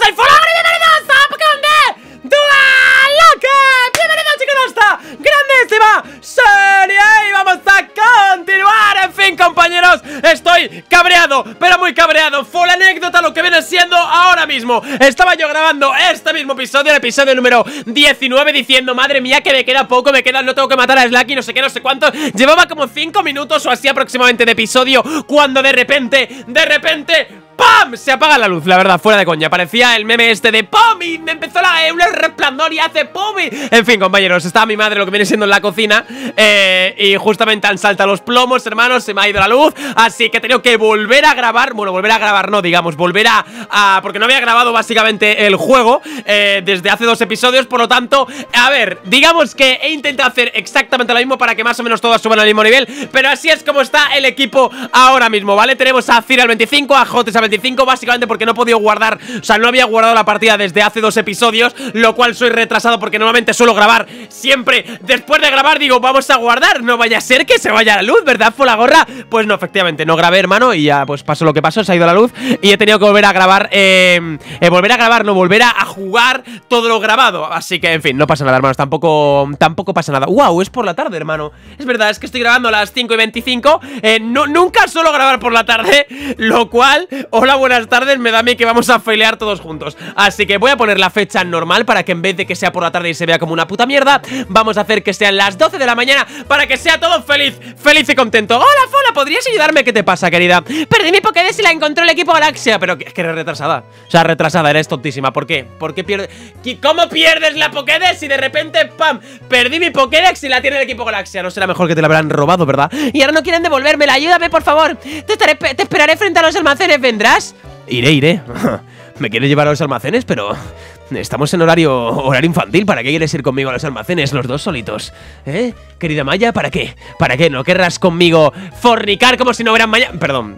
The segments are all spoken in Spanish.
soy Fola, bienvenidos a Pokémon de Dualoque. Bienvenidos chicos hasta grandísima serie. Y vamos a continuar, en fin compañeros. Estoy cabreado, pero muy cabreado. Fue la anécdota lo que viene siendo ahora mismo. Estaba yo grabando este mismo episodio, el episodio número 19, diciendo, madre mía que me queda poco, no tengo que matar a Slacky, no sé qué, no sé cuánto. Llevaba como 5 minutos o así aproximadamente de episodio, cuando de repente... ¡Pam! Se apaga la luz, la verdad, fuera de coña. Parecía el meme este de ¡pum! Y me empezó el resplandor y hace ¡pum! Y... En fin, compañeros, estaba mi madre lo que viene siendo en la cocina y justamente han saltado los plomos, hermanos, se me ha ido la luz. Así que he tenido que volver a grabar. Bueno, volver a grabar no, digamos, volver a porque no había grabado básicamente el juego desde hace 2 episodios. Por lo tanto, a ver, digamos que he intentado hacer exactamente lo mismo para que más o menos todas suban al mismo nivel. Pero así es como está el equipo ahora mismo, ¿vale? Tenemos a Cira al 25, a Hotrix al 25, básicamente porque no he podido guardar, o sea, no había guardado la partida desde hace 2 episodios, lo cual soy retrasado porque normalmente suelo grabar siempre después de grabar, digo, vamos a guardar, no vaya a ser que se vaya la luz, ¿verdad, Folagorra? Pues no, efectivamente, no grabé, hermano, y ya, pues pasó lo que pasó, se ha ido la luz y he tenido que volver a grabar, volver a jugar todo lo grabado, así que, en fin, no pasa nada, hermanos, tampoco pasa nada. Wow, es por la tarde, hermano, es verdad, es que estoy grabando a las 5:25, nunca suelo grabar por la tarde, lo cual... Hola, buenas tardes, me da a mí que vamos a failear todos juntos. Así que voy a poner la fecha normal para que en vez de que sea por la tarde y se vea como una puta mierda, vamos a hacer que sean las 12 de la mañana para que sea todo feliz, feliz y contento. Hola, Fola, ¿podrías ayudarme? ¿Qué te pasa, querida? Perdí mi Pokédex y la encontró el Equipo Galaxia. Pero es que eres retrasada. O sea, retrasada, eres tontísima. ¿Por qué? ¿Por qué pierdes? ¿Cómo pierdes la Pokédex y de repente, pam, perdí mi Pokédex y la tiene el Equipo Galaxia? No será mejor que te la habrán robado, ¿verdad? Y ahora no quieren devolvérmela. Ayúdame, por favor. Te esperaré frente a los almacenes, ¿vendrás? Iré. Me quiere llevar a los almacenes, pero estamos en horario infantil. ¿Para qué quieres ir conmigo a los almacenes los dos solitos? ¿Eh? Querida Maya, ¿para qué? ¿Para qué? ¿No querrás conmigo fornicar como si no hubieran Maya? Perdón,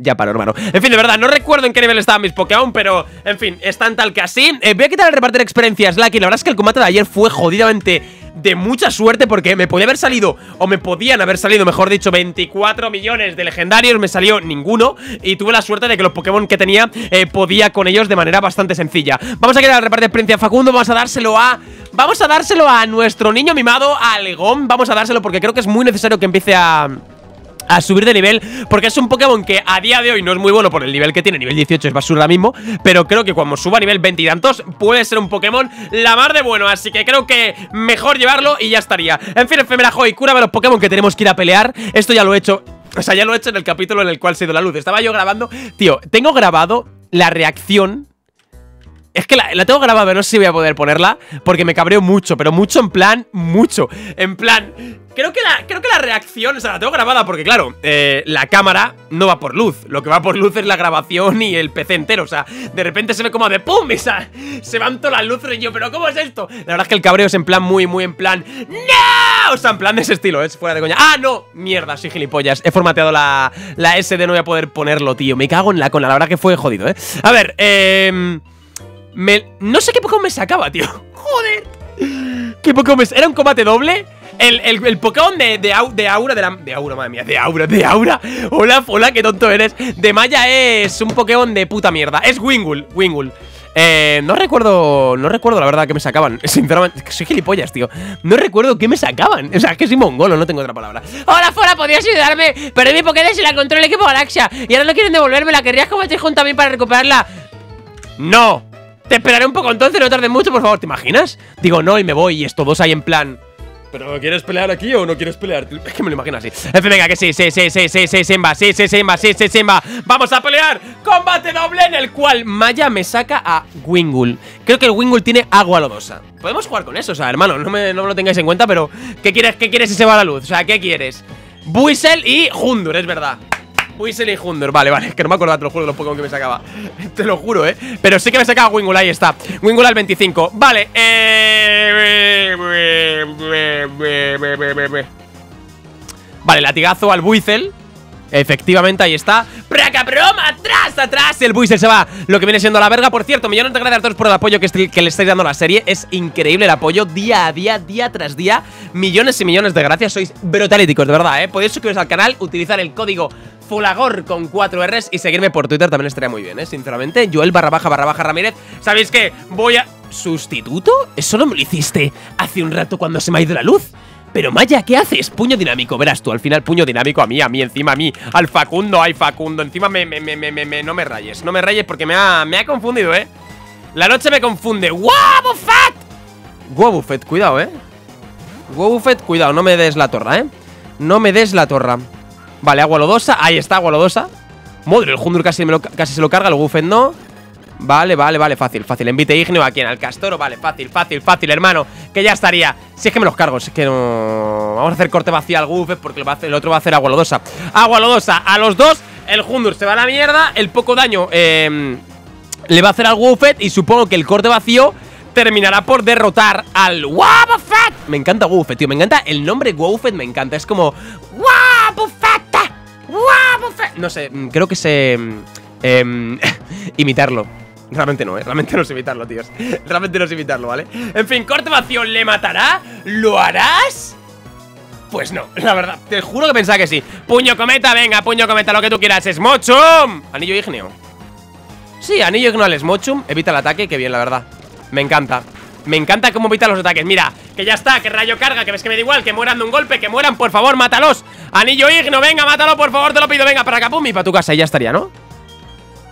ya paro, hermano. En fin, de verdad, no recuerdo en qué nivel estaban mis Pokémon, pero, en fin, están tal que así. Voy a quitar el repartir experiencias, Lucky. La verdad es que el combate de ayer fue jodidamente... de mucha suerte porque me podía haber salido, o me podían haber salido, mejor dicho, 24 millones de legendarios, me salió ninguno y tuve la suerte de que los Pokémon que tenía podía con ellos de manera bastante sencilla. Vamos a quedar al reparto de experiencia a Facundo, vamos a dárselo a nuestro niño mimado, a Legón, vamos a dárselo porque creo que es muy necesario que empiece a subir de nivel, porque es un Pokémon que a día de hoy no es muy bueno por el nivel que tiene. Nivel 18 es basura ahora mismo, pero creo que cuando suba a nivel 20 y tantos, puede ser un Pokémon la mar de bueno, así que creo que mejor llevarlo y ya estaría. En fin, Efemera Joy, cúrame los Pokémon que tenemos que ir a pelear. Esto ya lo he hecho, o sea, ya lo he hecho en el capítulo en el cual se dio la luz. Estaba yo grabando, tío, tengo grabado la reacción. Es que la tengo grabada, pero no sé si voy a poder ponerla porque me cabreo mucho, pero mucho en plan, creo que la reacción, o sea, la tengo grabada porque, claro, la cámara no va por luz. Lo que va por luz es la grabación y el PC entero. O sea, de repente se ve como de ¡pum! Se van todas las luces y yo, ¿pero cómo es esto? La verdad es que el cabreo es en plan muy en plan ¡no! O sea, en plan de ese estilo, es fuera de coña. ¡Ah, no! Mierda, soy gilipollas. He formateado la SD, no voy a poder ponerlo, tío. Me cago en la cola, la verdad que fue jodido, ¿eh? A ver, no sé qué Pokémon me sacaba, tío. Joder. ¿Qué Pokémon me sacaba? ¿Era un combate doble? El Pokémon de Aura, madre mía, de Aura. Hola, qué tonto eres. De Maya es un Pokémon de puta mierda. Es Wingull. No recuerdo la verdad que me sacaban. Sinceramente, soy gilipollas, tío. No recuerdo qué me sacaban. O sea, es que soy mongolo, no tengo otra palabra. Hola, Fora, ¿podrías ayudarme? Perdí mi Pokédex y la encontró el Equipo Galaxia. Y ahora no quieren devolvérmela. ¿Querrías como estoy junto a mí para recuperarla? No. Te esperaré un poco entonces, no tardes mucho, por favor. ¿Te imaginas? Digo, no, y me voy. Y estos dos ahí en plan... ¿Pero quieres pelear aquí o no quieres pelear? Es que me lo imagino así. En fin, venga, que sí, Simba. Vamos a pelear. Combate doble en el cual Maya me saca a Wingull. Creo que el Wingull tiene agua lodosa. Podemos jugar con eso, o sea, hermano, no me lo tengáis en cuenta, pero... ¿Qué quieres si se va la luz? O sea, ¿qué quieres? Buizel y Houndour, es verdad. Buizel y Houndour, vale, es que no me acordaba, te lo juro, de los Pokémon que me sacaba. Te lo juro, ¿eh? Pero sí que me sacaba Wingull, ahí está. Wingull al 25, vale. Vale, latigazo al Buizel. Efectivamente, ahí está. ¡Pracabroma! ¡Atrás, atrás! El Buizel se va. Lo que viene siendo la verga. Por cierto, millones de gracias a todos por el apoyo que le estáis dando a la serie. Es increíble el apoyo día a día, día tras día. Millones y millones de gracias. Sois brutalíticos, de verdad, ¿eh? Podéis suscribiros al canal, utilizar el código Folagor con 4 R's y seguirme por Twitter también estaría muy bien, ¿eh? Sinceramente, Joel ___ Ramírez. ¿Sabéis qué? Voy a... ¿Sustituto? Eso no me lo hiciste hace un rato cuando se me ha ido la luz. Pero Maya, ¿qué haces? Puño dinámico, verás tú, al final puño dinámico a mí, encima a mí, al Facundo, ay Facundo, encima no me rayes, porque me ha confundido, ¿eh? La noche me confunde. ¡Guau, Woufet! Woufet, cuidado, ¿eh? Woufet, cuidado, no me des la torra, ¿eh? No me des la torra. Vale, agua lodosa, ahí está, agua lodosa. Madre, el Houndour casi se lo carga, el Woufet no. Vale, fácil. Envite ígneo a quien, al Castoro, vale, fácil, hermano. Que ya estaría. Si es que me los cargo, si es que no. Vamos a hacer corte vacía al Woufet porque el otro va a hacer agua lodosa. Agua lodosa a los dos. El Houndour se va a la mierda. El poco daño le va a hacer al Woufet. Y supongo que el corte vacío terminará por derrotar al Woufet. Me encanta Woufet, tío. Me encanta el nombre Woufet, me encanta. Es como Woufet, Woufet. No sé, creo que sé imitarlo. Realmente no, ¿eh? Realmente no es imitarlo, tíos. Realmente no es imitarlo, ¿vale? En fin, corte vacío, ¿le matará? ¿Lo harás? Pues no, la verdad, te juro que pensaba que sí. Puño cometa, venga, puño cometa, lo que tú quieras. ¡Smochum! Anillo ígneo. Sí, anillo ígneo al Smochum. Evita el ataque, qué bien, la verdad. Me encanta. Me encanta cómo evita los ataques. Mira, que ya está, que rayo carga, que ves que me da igual, que mueran de un golpe, que mueran, por favor, mátalos. Anillo ígneo, venga, mátalo, por favor, te lo pido. Venga, para acá, pum, y para tu casa, y ya estaría, ¿no?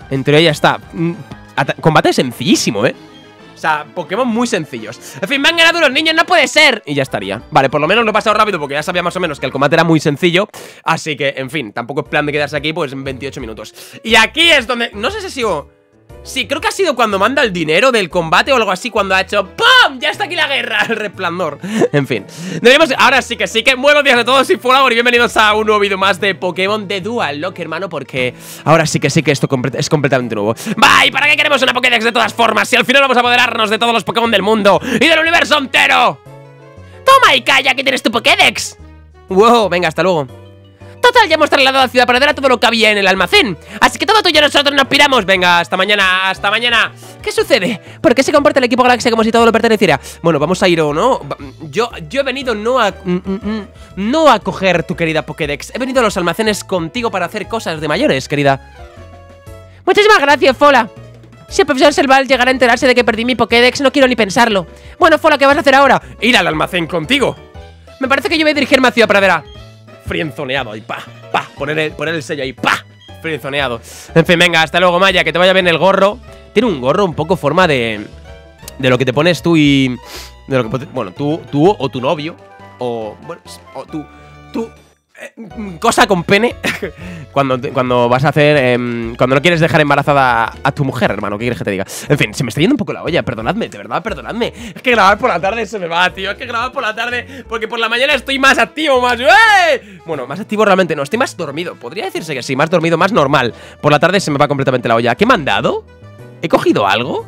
En teoría ya está. Combate sencillísimo, ¿eh? O sea, Pokémon muy sencillos. En fin, me han ganado los niños, no puede ser. Y ya estaría. Vale, por lo menos lo he pasado rápido porque ya sabía más o menos que el combate era muy sencillo. Así que, en fin, tampoco es plan de quedarse aquí pues en 28 minutos. Y aquí es donde... No sé si sigo... Sí, creo que ha sido cuando manda el dinero del combate o algo así, cuando ha hecho ¡pum! Ya está aquí la guerra, el resplandor. En fin, ahora sí que buenos días a todos y Folagor y bienvenidos a un nuevo vídeo más de Pokémon de Dual Lock, hermano, porque ahora sí que esto es completamente nuevo. Va, ¿y para qué queremos una Pokédex de todas formas? Si al final vamos a apoderarnos de todos los Pokémon del mundo y del universo entero. Toma y calla, que tienes tu Pokédex. Wow, venga, hasta luego. Total, ya hemos trasladado a Ciudad Pradera todo lo que había en el almacén. Así que todo tuyo, nosotros nos piramos. Venga, hasta mañana, hasta mañana. ¿Qué sucede? ¿Por qué se comporta el equipo Galaxia como si todo lo perteneciera? Bueno, vamos a ir o no. Yo he venido no a coger tu querida Pokédex. He venido a los almacenes contigo para hacer cosas de mayores, querida. Muchísimas gracias, Fola. Si el profesor Selval llegara a enterarse de que perdí mi Pokédex, no quiero ni pensarlo. Bueno, Fola, ¿qué vas a hacer ahora? Ir al almacén contigo. Me parece que yo voy a dirigirme a Ciudad Pradera. Frienzoneado ahí, pa, poner el sello ahí, pa, frienzoneado. En fin, venga, hasta luego, Maya, que te vaya bien el gorro. Tiene un gorro un poco forma de lo que te pones tú y... De lo que, bueno, tú o tu novio. O... Bueno, o tú... cosa con pene. cuando vas a hacer... cuando no quieres dejar embarazada a tu mujer, hermano, ¿qué quieres que te diga? En fin, se me está yendo un poco la olla, perdonadme, de verdad, perdonadme. Es que grabar por la tarde se me va, tío. Es que grabar por la tarde, porque por la mañana estoy más activo, más... ¡Eh! Bueno, más activo realmente no, estoy más dormido. Podría decirse que sí, más dormido, más normal. Por la tarde se me va completamente la olla. ¿Qué me han dado? ¿He cogido algo?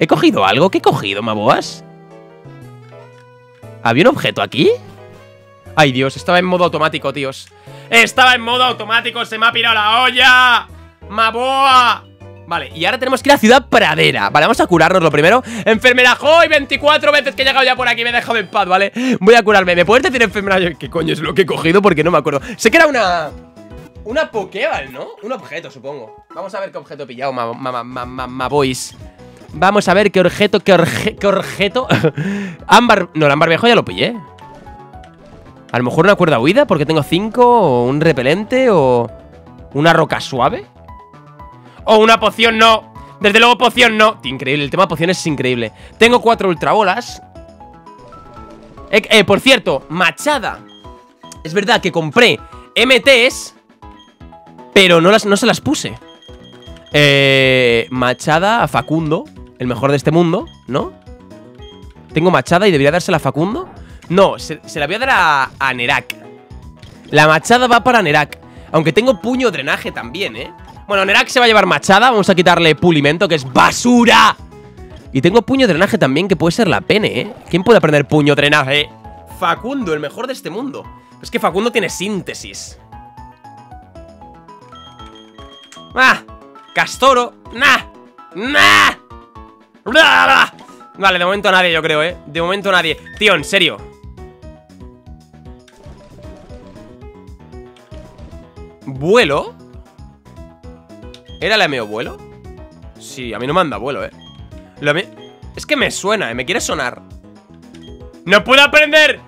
¿He cogido algo? ¿Qué he cogido, maboas? ¿Había un objeto aquí? Ay, Dios, estaba en modo automático, tíos. Estaba en modo automático, se me ha pirado la olla. ¡Maboa! Vale, y ahora tenemos que ir a Ciudad Pradera. Vale, vamos a curarnos lo primero. Enfermera Joy, 24 veces que he llegado ya por aquí. Me he dejado en paz, ¿vale? Voy a curarme. ¿Me puedes decir, enfermera Joy, qué coño es lo que he cogido? Porque no me acuerdo. Sé que era una Pokéball, ¿no? Un objeto, supongo. Vamos a ver qué objeto he pillado, maboys. Vamos a ver qué objeto. Ámbar... No, el ámbar viejo ya lo pillé. A lo mejor una cuerda huida porque tengo 5, o un repelente, o una roca suave. O una poción, no. Desde luego poción no. Increíble, el tema de pociones es increíble. Tengo 4 ultrabolas. Por cierto, machada. Es verdad que compré MTs, pero no se las puse. Machada a Facundo, el mejor de este mundo, ¿no? Tengo machada y debería dársela a Facundo. No, se la voy a dar a Nerak. La machada va para Nerak. Aunque tengo puño drenaje también, ¿eh? Bueno, Nerak se va a llevar machada. Vamos a quitarle pulimento, que es basura. Y tengo puño drenaje también, que puede ser la pene, ¿eh? ¿Quién puede aprender puño drenaje? Facundo, el mejor de este mundo. Es que Facundo tiene síntesis. ¡Ah! ¡Castoro! ¡Nah! ¡Nah! ¡Nah! Vale, de momento nadie, yo creo, ¿eh? De momento nadie. Tío, en serio. ¿Vuelo? ¿Era la meo vuelo? Sí, a mí no me anda vuelo, ¿eh? Es que me suena, ¿eh? Me quiere sonar. ¡No puedo aprender!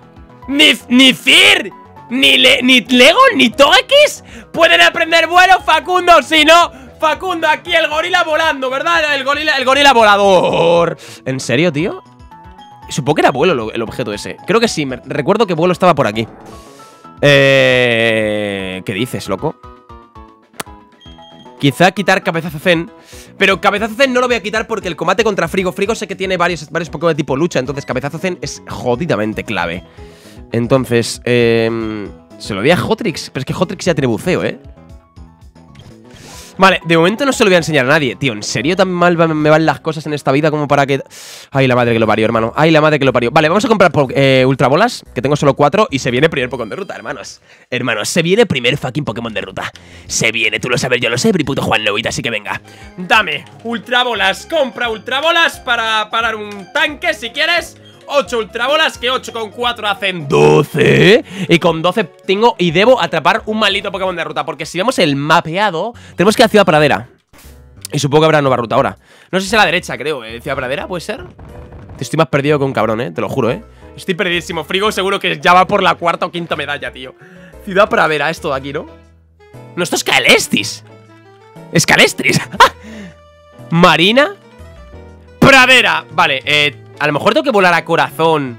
¡Ni Fir! Ni Legón, ni Togekiss pueden aprender vuelo, Facundo. Si no, Facundo, aquí el gorila volando, ¿verdad? El gorila volador. ¿En serio, tío? Supongo que era vuelo el objeto ese. Creo que sí, recuerdo que vuelo estaba por aquí. ¿Qué dices, loco? Quizá quitar cabezazo zen. Pero cabezazo zen no lo voy a quitar porque el combate contra Frigo. Frigo sé que tiene varios Pokémon de tipo lucha. Entonces cabezazo zen es jodidamente clave. Entonces, se lo di a Hotrix. Pero es que Hotrix ya tiene buceo, ¿eh? Vale, de momento no se lo voy a enseñar a nadie. Tío, ¿en serio tan mal me van las cosas en esta vida como para que...? Ay, la madre que lo parió, hermano. Ay, la madre que lo parió. Vale, vamos a comprar ultrabolas, que tengo solo 4. Y se viene primer Pokémon de ruta, hermanos. Hermanos, se viene primer fucking Pokémon de ruta. Se viene, tú lo sabes, yo lo sé, puto Juan Lovita. Así que venga, dame ultrabolas. Compra ultrabolas para parar un tanque si quieres. 8 ultrabolas, que 8 con 4 hacen 12. Y con 12 tengo y debo atrapar un maldito Pokémon de ruta. Porque si vemos el mapeado, tenemos que ir a Ciudad Pradera. Y supongo que habrá nueva ruta ahora. No sé si es a la derecha, creo. ¿Ciudad Pradera puede ser? Estoy más perdido que un cabrón, te lo juro, Estoy perdidísimo. Frigo seguro que ya va por la cuarta o quinta medalla, tío. Ciudad Pradera, esto de aquí, ¿no? No, esto es Calestris. Es Calestris. Marina Pradera. Vale, a lo mejor tengo que volar a corazón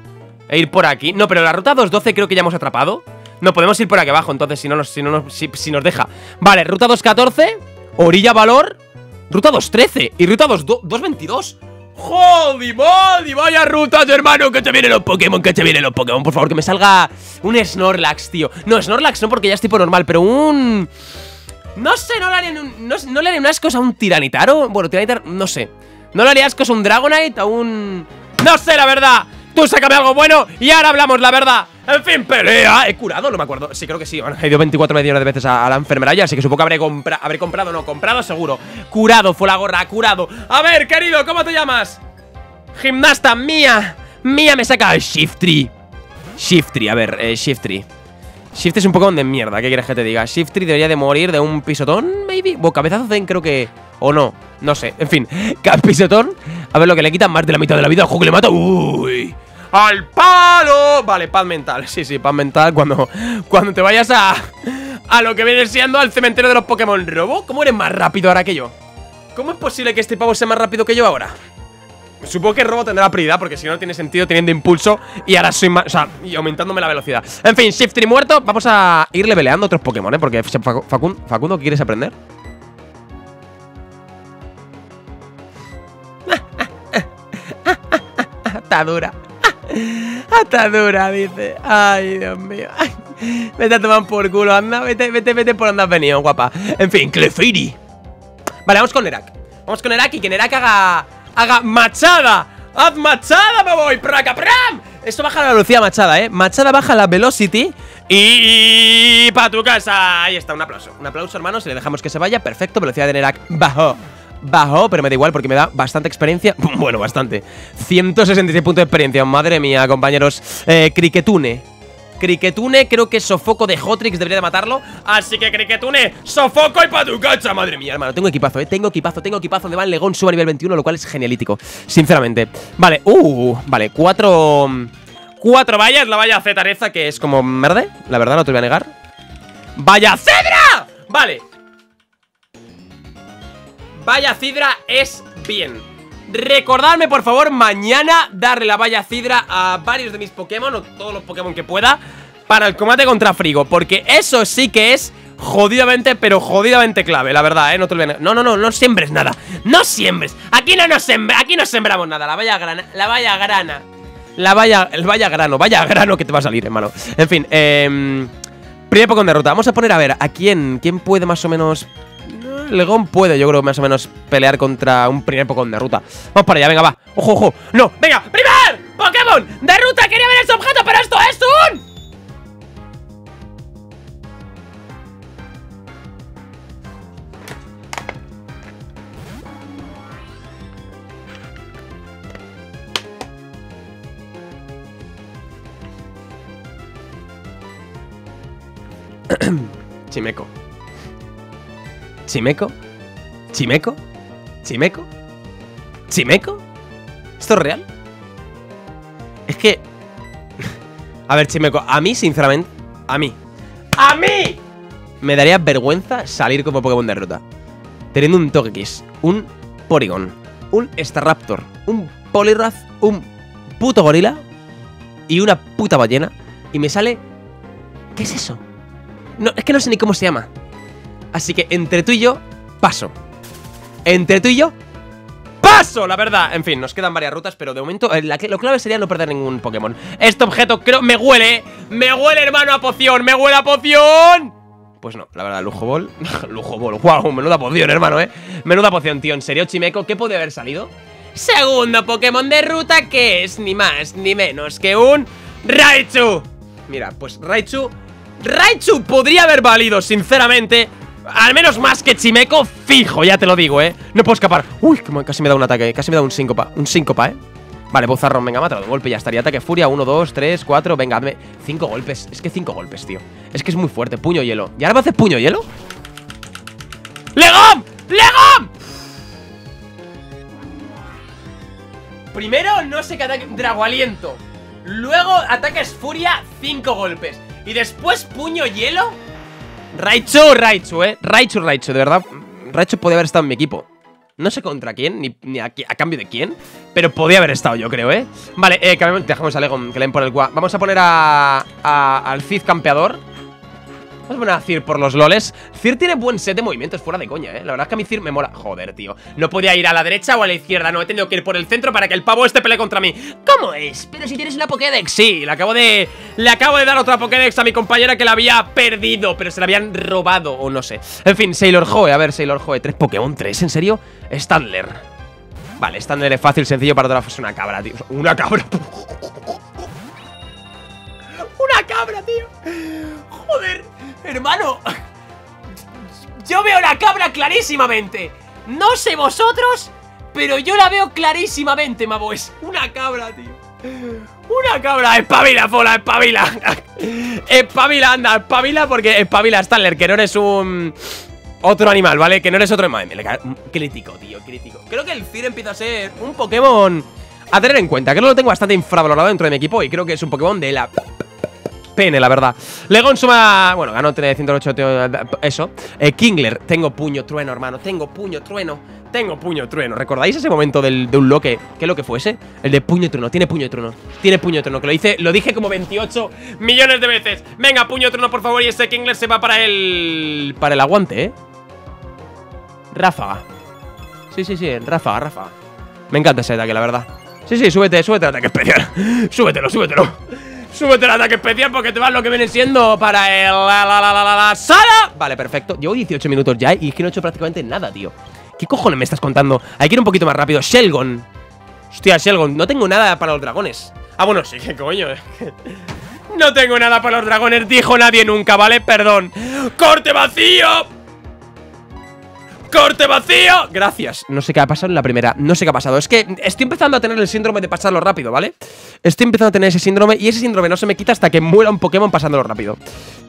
e ir por aquí. No, pero la ruta 212 creo que ya hemos atrapado. No, podemos ir por aquí abajo, entonces, si nos deja. Vale, ruta 214, orilla valor, ruta 213 y ruta 222. ¡Jodimodi! ¡Vaya rutas, hermano! ¡Que te vienen los Pokémon! ¡Que te vienen los Pokémon! Por favor, que me salga un Snorlax, tío. No, Snorlax no, porque ya es tipo normal, pero un... No sé, no le haría unas cosas a un Tiranitaro. Bueno, Tiranitaro, no sé. No le haría ascos a un Dragonite, a un... ¡No sé la verdad! Tú sácame algo bueno y ahora hablamos la verdad. En fin, pelea. He curado, no me acuerdo. Sí, creo que sí. Bueno, he ido 24 millones de veces a la enfermería, así que supongo que habré comprado, no, comprado seguro. Curado, fue la gorra, curado. A ver, querido, ¿cómo te llamas? Gimnasta, Mía. Mía me saca Shiftry. Shiftry, a ver, Shiftry. Shiftry es un Pokémon de mierda, ¿qué quieres que te diga? Shiftry debería de morir de un pisotón, maybe. Bueno, cabezazo zen creo que... O no, no sé, en fin. Pisotón, a ver lo que le quitan más de la mitad de la vida al juego que le mata. ¡Uy! ¡Al palo! Vale, paz mental, sí, paz mental cuando te vayas a lo que viene siendo al cementerio de los Pokémon Robo. ¿Cómo eres más rápido ahora que yo? ¿Cómo es posible que este pavo sea más rápido que yo ahora? Supongo que el robo tendrá prioridad, porque si no, no tiene sentido teniendo impulso. Y ahora soy más... O sea, y aumentándome la velocidad. En fin, Shiftry muerto. Vamos a irle peleando otros Pokémon, porque Facundo, ¿qué quieres aprender? Atadura. Atadura, dice. Ay, Dios mío. Ay, vete a tomar por culo, anda. Vete por donde has venido, guapa. En fin, Clefairy. Vale, vamos con Nerak. Vamos con Nerak y que Nerak haga machada. ¡Haz machada, me voy! ¡Praca, pram! Esto baja la velocidad machada, Machada baja la velocity y pa' tu casa. Ahí está, un aplauso. Un aplauso, hermanos. Si le dejamos que se vaya, perfecto. Velocidad de Nerak bajó. Bajo, pero me da igual porque me da bastante experiencia. Bueno, bastante. 166 puntos de experiencia. Madre mía, compañeros. Kricketune, creo que Sofoco de Hotrix debería de matarlo. Así que Kricketune, Sofoco y pa' tu cacha. Madre mía, hermano, tengo equipazo, tengo equipazo. Donde va el Legón, sube a nivel 21, lo cual es genialítico, sinceramente. Vale, vale, 4 vallas, la valla cetareza, que es como verde, la verdad, no te voy a negar. ¡Vaya cedra! Vale. Valla cidra es bien. Recordadme, por favor, mañana darle la valla cidra a varios de mis Pokémon, o todos los Pokémon que pueda, para el combate contra Frigo, porque eso sí que es jodidamente, pero jodidamente clave, la verdad, no te lo voy a... No siembres nada, no siembres. Aquí no sembramos nada, vaya grano que te va a salir, hermano. En fin, primer Pokémon de ruta, vamos a poner a ver a quién puede más o menos... Legón puede, yo creo, más o menos pelear contra un primer Pokémon de ruta. Vamos para allá, venga, va. Ojo, ojo. No, venga, primer Pokémon de ruta. Quería ver este objeto, pero esto es un... Chimecho. ¿Chimecho? ¿Chimecho? ¿Chimecho? ¿Chimecho? ¿Esto es real? Es que... A ver, Chimecho, a mí, sinceramente... ¡A mí! Me daría vergüenza salir como Pokémon de ruta teniendo un Togekiss, un Porygon, un Staraptor, un Poliwrath, un puto gorila y una puta ballena. Y me sale... ¿Qué es eso? No, es que no sé ni cómo se llama. Así que entre tú y yo, paso. Entre tú y yo, paso, la verdad. En fin, nos quedan varias rutas, pero de momento lo clave sería no perder ningún Pokémon. Este objeto creo... ¡Me huele! ¡Me huele, hermano, a poción! ¡Me huele a poción! Pues no, la verdad, Lujo Ball. Lujo Ball, wow, menuda poción, hermano, menuda poción, tío, en serio, Chimecho, ¿qué puede haber salido? Segundo Pokémon de ruta, que es ni más ni menos que un Raichu. Mira, pues Raichu podría haber valido, sinceramente, al menos más que Chimecho, fijo, ya te lo digo, no puedo escapar. Uy, casi me da un ataque, casi me da un síncopa, vale, bozarrón, venga, mátalo de golpe, ya estaría. Ataque furia, 1, 2, 3, 4, venga, hazme 5 golpes, es que 5 golpes, tío. Es que es muy fuerte, puño hielo, ¿y ahora me hace puño hielo? ¡Legón! ¡Legón! Primero, no sé qué ataque, dragoaliento. Luego, ataques furia, 5 golpes. Y después, puño hielo. Raichu, de verdad, Raichu podía haber estado en mi equipo. No sé contra quién, ni a cambio de quién, pero podía haber estado, yo creo, Vale, dejamos a Legón, que le den por el cuá. Vamos a poner al Cid campeador. Vamos a poner a Cid por los loles. Cid tiene buen set de movimientos, fuera de coña, La verdad es que a mí Cid me mola. Joder, tío, no podía ir a la derecha o a la izquierda. No, he tenido que ir por el centro para que el pavo este pelee contra mí. ¿Cómo es? Pero si tienes una Pokédex. Sí, le acabo de dar otra Pokédex a mi compañera que la había perdido, pero se la habían robado, o no sé. En fin, Sailor Joe, a ver, Sailor Joe. 3 Pokémon, 3, ¿en serio? Stantler. Vale, Stantler es fácil, sencillo. Para otra es una cabra, tío, una cabra. Una cabra, tío. Joder, hermano. Yo veo la cabra clarísimamente. No sé vosotros, pero yo la veo clarísimamente, Mabo. Es una cabra, tío. Una cabra. Espabila, Fola, espabila. Espabila, anda, espabila. Porque espabila, Stantler, que no eres un... otro animal, ¿vale? Que no eres otro... Madre mía, crítico, tío, crítico. Creo que el Cid empieza a ser un Pokémon a tener en cuenta. Creo que lo tengo bastante infravalorado dentro de mi equipo y creo que es un Pokémon de la... pene, la verdad. Legón suma... Bueno, ganó 308... Eso. Kingler. Tengo puño trueno, hermano. Tengo puño trueno. ¿Recordáis ese momento de un loque? ¿Qué loque fue ese? El de puño trueno. Tiene puño trueno. Que lo dije como 28 millones de veces. Venga, puño trueno, por favor. Y ese Kingler se va para el... para el aguante, Ráfaga. Sí. Ráfaga. Me encanta ese ataque, la verdad. Sí. Súbete el ataque especial. Súbete el ataque especial porque te vas lo que viene siendo para el... la sala. Vale, perfecto. Llevo 18 minutos ya y es que no he hecho prácticamente nada, tío. ¿Qué cojones me estás contando? Hay que ir un poquito más rápido. Shellgon. Hostia, Shellgon. No tengo nada para los dragones. Ah, bueno, sí, qué coño. No tengo nada para los dragones, dijo nadie nunca, ¿vale? Perdón. ¡Corte vacío! ¡Corte vacío! Gracias. No sé qué ha pasado en la primera. No sé qué ha pasado. Es que estoy empezando a tener el síndrome de pasarlo rápido, ¿vale? Estoy empezando a tener ese síndrome y ese síndrome no se me quita hasta que muera un Pokémon pasándolo rápido.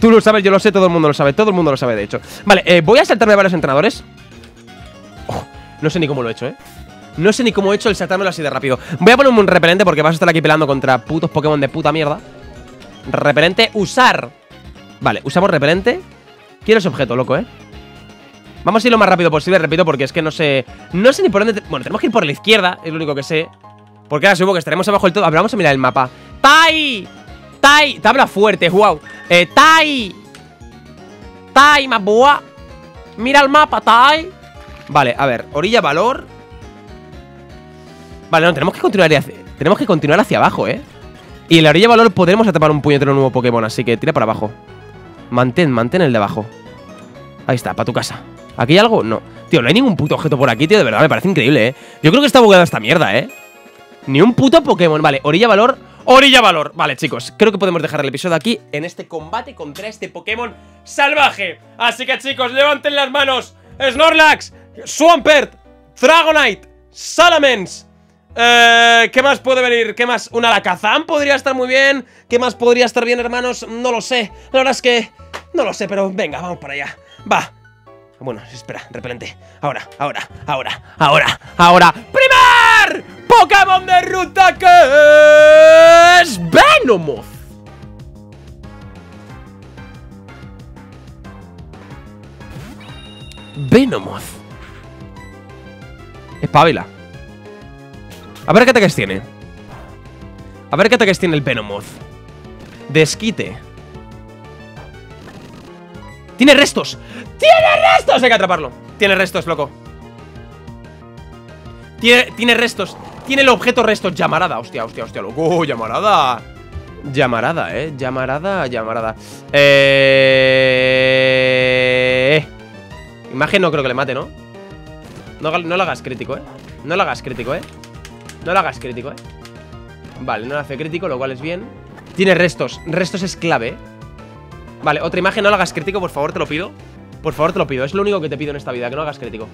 Tú lo sabes, yo lo sé, todo el mundo lo sabe. Todo el mundo lo sabe, de hecho. Vale, voy a saltarme a varios entrenadores. Oh, no sé ni cómo lo he hecho, No sé ni cómo he hecho el saltármelo así de rápido. Voy a ponerme un repelente porque vas a estar aquí peleando contra putos Pokémon de puta mierda. Repelente, usar. Vale, usamos repelente. Quiero ese objeto, loco, Vamos a ir lo más rápido posible, repito, porque es que no sé... No sé ni por dónde... Bueno, tenemos que ir por la izquierda, es lo único que sé. Porque ahora supongo que estaremos abajo del todo. A ver, vamos a mirar el mapa. ¡Tai! Te habla fuerte, wow. ¡Tai, Mabua! Mira el mapa, Tai. Vale, a ver, orilla, valor. Vale, no, tenemos que continuar hacia abajo, Y en la orilla, valor, podremos atrapar un puñetero nuevo Pokémon, así que tira para abajo. Mantén el de abajo. Ahí está, para tu casa. ¿Aquí hay algo? No. Tío, no hay ningún puto objeto por aquí, tío. De verdad, me parece increíble, Yo creo que está bugueada esta mierda, Ni un puto Pokémon. Vale, orilla valor. ¡Orilla valor! Vale, chicos, creo que podemos dejar el episodio aquí en este combate contra este Pokémon salvaje. Así que, chicos, levanten las manos. Snorlax, Swampert, Dragonite, Salamence. ¿Qué más puede venir? ¿Qué más? Un Alakazam podría estar muy bien. ¿Qué más podría estar bien, hermanos? No lo sé. La verdad es que... No lo sé, pero venga, vamos para allá. Va. Bueno, espera, repelente. Ahora. ¡Primer Pokémon de ruta que es Venomoth! Venomoth. Espabila. A ver qué ataques tiene. A ver qué ataques tiene el Venomoth. Desquite. ¡Tiene restos! ¡Tiene restos! Hay que atraparlo. Tiene restos, loco. Tiene restos. Tiene el objeto restos. Llamarada. Hostia, loco. Llamarada. Llamarada. Imagen no creo que le mate, ¿no? No lo hagas crítico, ¿eh? Vale, no lo hace crítico, lo cual es bien. Tiene restos. Restos es clave, ¿eh? Vale, otra imagen, no la hagas crítico, por favor, te lo pido. Es lo único que te pido en esta vida, que no hagas crítico.